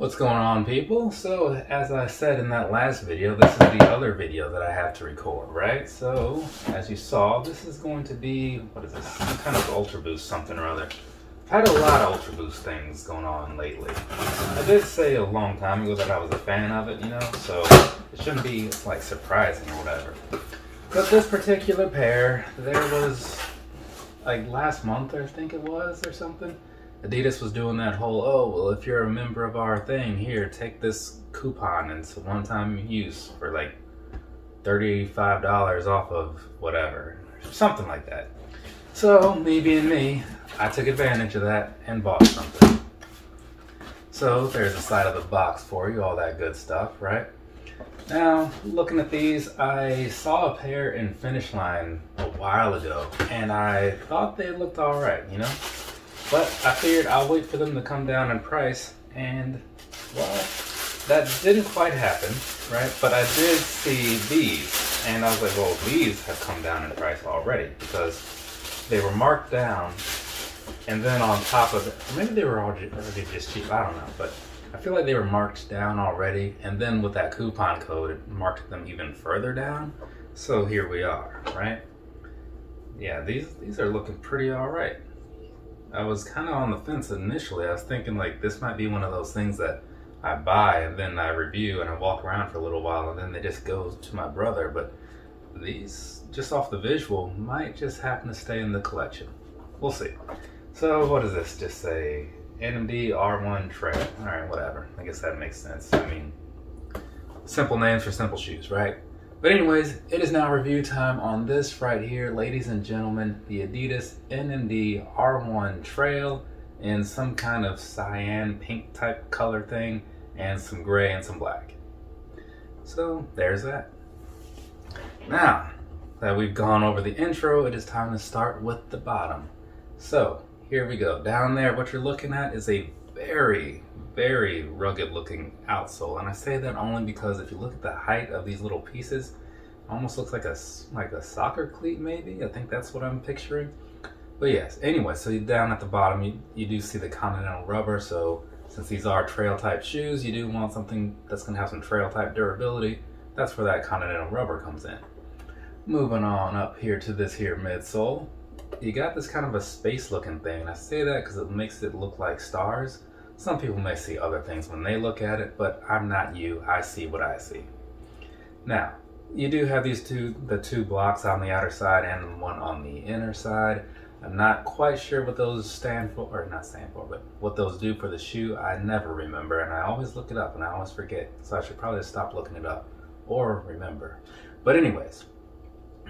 What's going on, people? So as I said in that last video, this is the other video that I have to record, right? So as you saw, this is going to be, what is this, some kind of Ultra Boost something or other. I've had a lot of Ultra Boost things going on lately. I did say a long time ago that I was a fan of it, you know, so it shouldn't be like surprising or whatever. But this particular pair, there was like last month, I think it was, or something, Adidas was doing that whole, oh, well, if you're a member of our thing, here, take this coupon, and it's a one-time use for like $35 off of whatever, something like that. So, me being me, I took advantage of that and bought something. So, there's the side of the box for you, all that good stuff, right? Now, looking at these, I saw a pair in Finish Line a while ago, and I thought they looked alright, you know? But I figured I'll wait for them to come down in price, and, well, that didn't quite happen, right? But I did see these, and I was like, well, these have come down in price already, because they were marked down, and then on top of it, maybe they were already just cheap, I don't know, but I feel like they were marked down already, and then with that coupon code, it marked them even further down, so here we are, right? Yeah, these are looking pretty all right. I was kind of on the fence initially. I was thinking like this might be one of those things that I buy and then I review and I walk around for a little while and then they just go to my brother, but these, just off the visual, might just happen to stay in the collection. We'll see. So what is this? Just say NMD R1 Trail. Alright, whatever. I guess that makes sense. I mean, simple names for simple shoes, right? But anyways, it is now review time on this right here, ladies and gentlemen, the Adidas NMD R1 Trail in some kind of cyan pink type color thing and some gray and some black. So there's that. Now that we've gone over the intro, it is time to start with the bottom. So here we go. Down there, what you're looking at is a very, very rugged looking outsole, and I say that only because if you look at the height of these little pieces, it almost looks like a soccer cleat, maybe. I think that's what I'm picturing. But yes, anyway, so down at the bottom you do see the continental rubber. So since these are trail type shoes, you do want something that's going to have some trail type durability. That's where that continental rubber comes in. Moving on up here to this here midsole, you got this kind of a space looking thing, and I say that because it makes it look like stars. Some people may see other things when they look at it, but I'm not you. I see what I see. Now, you do have these two blocks on the outer side and one on the inner side. I'm not quite sure what those stand for, or not stand for, but what those do for the shoe. I never remember, and I always look it up and I always forget. So I should probably stop looking it up or remember. But anyways,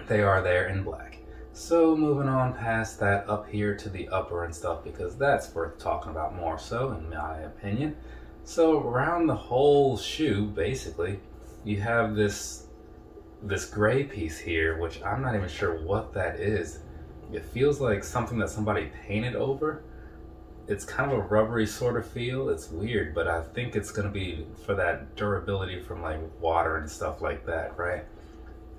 they are there in black. So moving on past that up here to the upper and stuff, because that's worth talking about more so in my opinion. So around the whole shoe, basically, you have this gray piece here, which I'm not even sure what that is. It feels like something that somebody painted over. It's kind of a rubbery sort of feel. It's weird, but I think it's going to be for that durability from like water and stuff like that, right?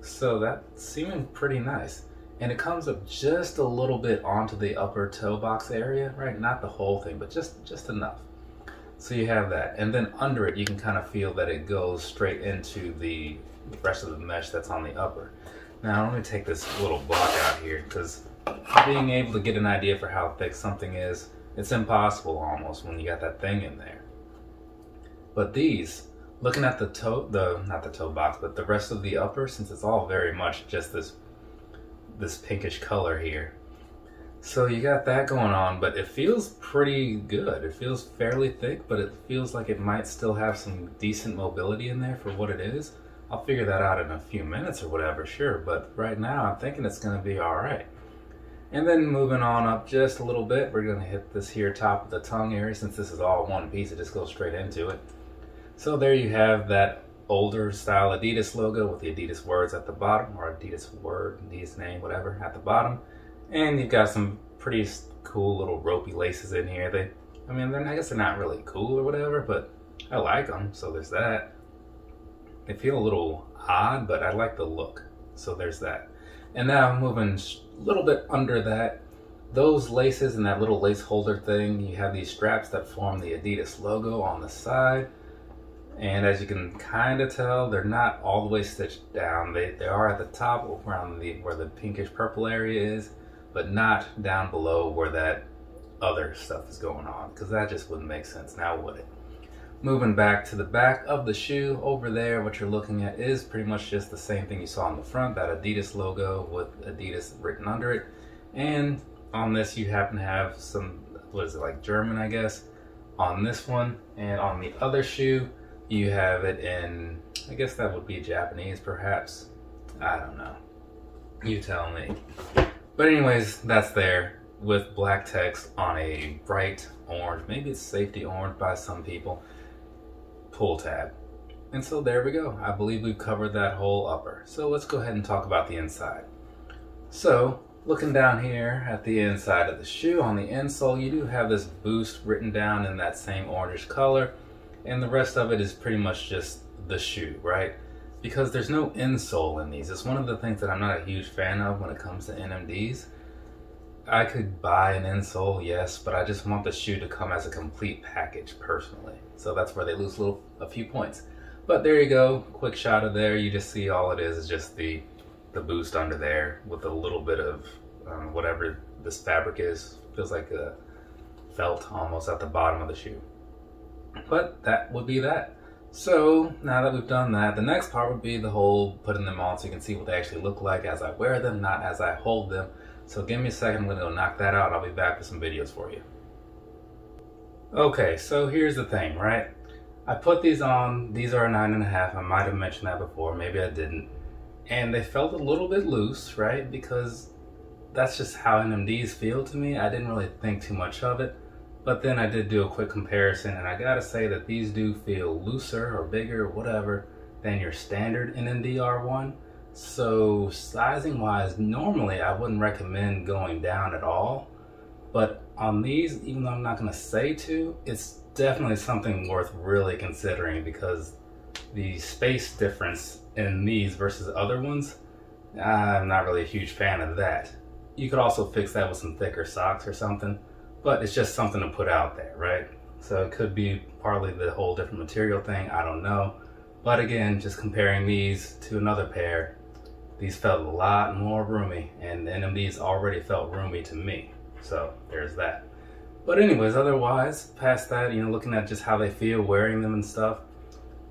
So that's seeming pretty nice. And it comes up just a little bit onto the upper toe box area, right? Not the whole thing, but just enough. So you have that. And then under it, you can kind of feel that it goes straight into the rest of the mesh that's on the upper. Now, let me take this little block out here, because being able to get an idea for how thick something is, it's impossible almost when you got that thing in there. But these, looking at the toe, not the toe box, but the rest of the upper, since it's all very much just this pinkish color here. So you got that going on, but it feels pretty good. It feels fairly thick, but it feels like it might still have some decent mobility in there for what it is. I'll figure that out in a few minutes or whatever, sure, but right now I'm thinking it's going to be all right. And then moving on up just a little bit, we're going to hit this here top of the tongue area. Since this is all one piece, it just goes straight into it. So there you have that older style Adidas logo with the Adidas words at the bottom, or Adidas word, Adidas name, whatever, at the bottom. And you've got some pretty cool little ropey laces in here. I guess they're not really cool or whatever, but I like them, so there's that. They feel a little odd, but I like the look, so there's that. And now moving a little bit under that, those laces and that little lace holder thing, you have these straps that form the Adidas logo on the side. And as you can kind of tell, they're not all the way stitched down. They are at the top around where the pinkish purple area is, but not down below where that other stuff is going on, because that just wouldn't make sense now, would it? Moving back to the back of the shoe, over there what you're looking at is pretty much just the same thing you saw on the front, that Adidas logo with Adidas written under it. And on this you happen to have some, what is it, like German, I guess, on this one. And on the other shoe you have it in, I guess that would be Japanese perhaps, I don't know, you tell me. But anyways, that's there with black text on a bright orange, maybe it's safety orange by some people, pull tab. And so there we go. I believe we've covered that whole upper. So let's go ahead and talk about the inside. So looking down here at the inside of the shoe, on the insole, you do have this Boost written down in that same orangish color, and the rest of it is pretty much just the shoe, right? Because there's no insole in these. It's one of the things that I'm not a huge fan of when it comes to NMDs. I could buy an insole, yes, but I just want the shoe to come as a complete package personally. So that's where they lose a few points. But there you go, quick shot of there. You just see all it is just the Boost under there with a little bit of whatever this fabric is. Feels like a felt almost at the bottom of the shoe. But that would be that. So now that we've done that, the next part would be the whole putting them on so you can see what they actually look like as I wear them, not as I hold them. So give me a second, I'm gonna go knock that out. I'll be back with some videos for you. Okay, so here's the thing, right? I put these on, these are a 9.5. I might have mentioned that before, maybe I didn't. And they felt a little bit loose, right? Because that's just how NMDs feel to me. I didn't really think too much of it. But then I did do a quick comparison, and I gotta say that these do feel looser or bigger or whatever than your standard NMD R1. So sizing wise, normally I wouldn't recommend going down at all, but on these, even though I'm not gonna say to, it's definitely something worth really considering, because the space difference in these versus other ones, I'm not really a huge fan of that. You could also fix that with some thicker socks or something, but it's just something to put out there, right? So it could be partly the whole different material thing, I don't know. But again, just comparing these to another pair, these felt a lot more roomy, and the NMDs already felt roomy to me. So there's that. But anyways, otherwise, past that, you know, looking at just how they feel wearing them and stuff,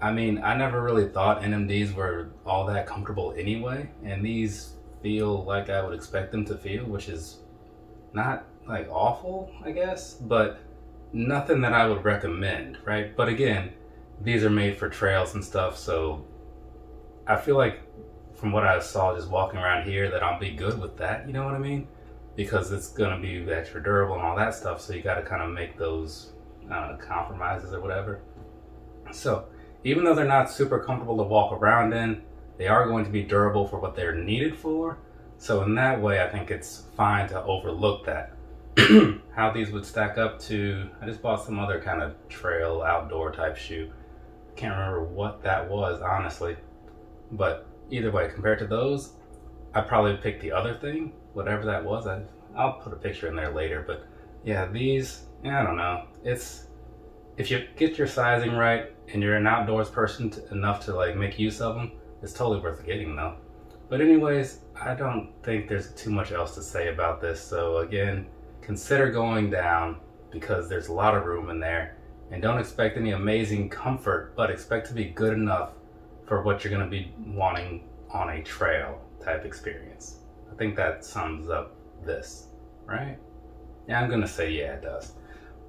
I mean, I never really thought NMDs were all that comfortable anyway, and these feel like I would expect them to feel, which is not like awful, I guess, but nothing that I would recommend, right? But again, these are made for trails and stuff, so I feel like from what I saw just walking around here that I'll be good with that, you know what I mean? Because it's gonna be extra durable and all that stuff, so you gotta kind of make those compromises or whatever. So even though they're not super comfortable to walk around in, they are going to be durable for what they're needed for. So in that way, I think it's fine to overlook that. How these would stack up to, I just bought some other kind of trail outdoor type shoe. Can't remember what that was, honestly, but either way, compared to those, I probably picked the other thing, whatever that was. I'll put a picture in there later, but yeah, these, I don't know, it's, if you get your sizing right and you're an outdoors person enough to like make use of them, it's totally worth getting though. But anyways, I don't think there's too much else to say about this, so again, consider going down because there's a lot of room in there. And don't expect any amazing comfort, but expect to be good enough for what you're gonna be wanting on a trail type experience. I think that sums up this, right? Yeah, I'm gonna say yeah, it does.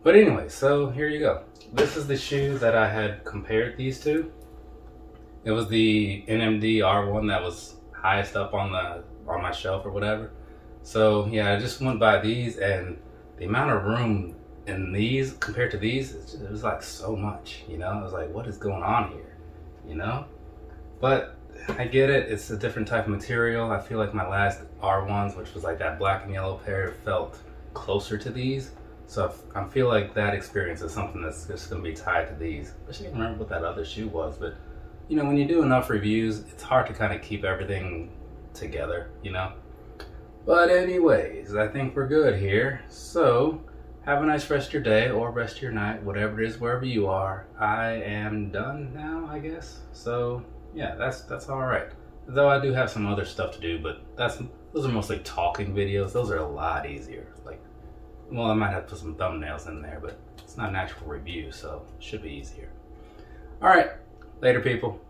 But anyway, so here you go. This is the shoe that I had compared these to. It was the NMD R1 that was highest up on my shelf or whatever. So yeah, I just went by these, and the amount of room and these compared to these, it was like so much, you know? I was like, what is going on here, you know? But I get it, it's a different type of material. I feel like my last R1s, which was like that black and yellow pair, felt closer to these. So I feel like that experience is something that's just gonna be tied to these. I wish I could remember what that other shoe was, but you know, when you do enough reviews, it's hard to kind of keep everything together, you know? But anyways, I think we're good here. So have a nice rest of your day or rest of your night, whatever it is, wherever you are. I am done now, I guess. So yeah, that's all right. Though I do have some other stuff to do, but those are mostly talking videos. Those are a lot easier. Like, well, I might have to put some thumbnails in there, but it's not an actual review, so it should be easier. All right, later, people.